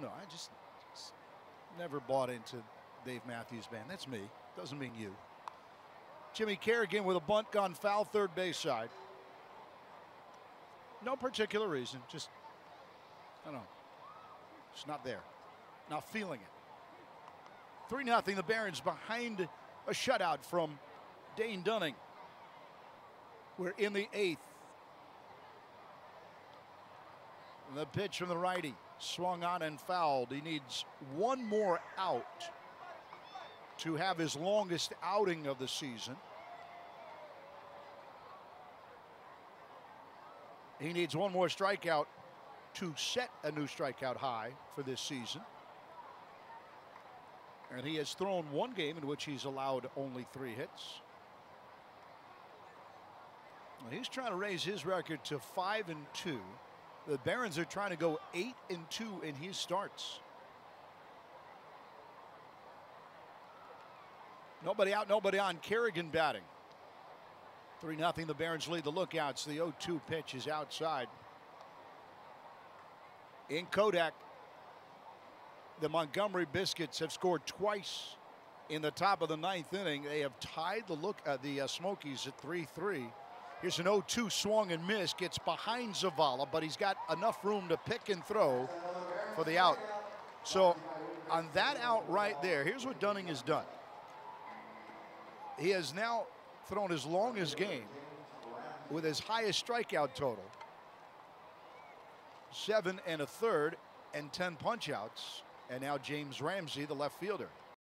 don't know. I just never bought into Dave Matthews Band. That's me. Doesn't mean you. Jimmy Kerrigan with a bunt gone foul, third base side. No particular reason. Just, I don't know. It's not there. Not feeling it. 3-0. The Barons behind a shutout from Dane Dunning. We're in the eighth. The pitch from the righty, swung on and fouled. He needs one more out to have his longest outing of the season. He needs one more strikeout to set a new strikeout high for this season. And he has thrown one game in which he's allowed only 3 hits. Well, he's trying to raise his record to 5-2. The Barons are trying to go 8-2 in his starts. Nobody out, nobody on. Kerrigan batting. 3-0. The Barons lead the Lookouts. The 0-2 pitch is outside. In Kodak, the Montgomery Biscuits have scored twice in the top of the 9th inning. They have tied the Smokies at 3-3. Here's an 0-2, swung and missed. Gets behind Zavala, but he's got enough room to pick and throw for the out. So on that out right there, here's what Dunning has done. He has now thrown his longest game with his highest strikeout total. 7 1/3 and 10 punch outs. And now James Ramsey, the left fielder.